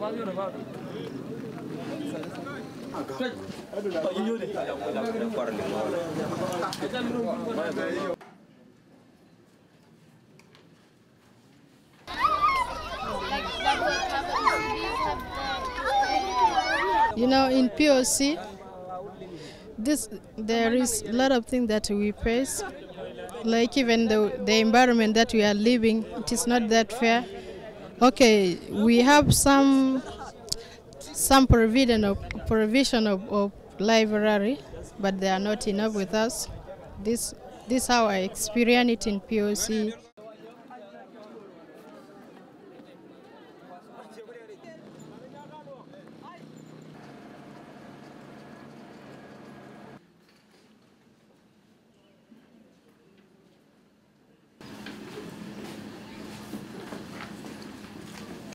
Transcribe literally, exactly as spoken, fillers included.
Thank you. You know, in P O C, this there is a lot of things that we face, like even the, the environment that we are living, it is not that fair. Okay, we have some some provision of, provision of, of library, but they are not enough with us. This, this is how I experience it in P O C.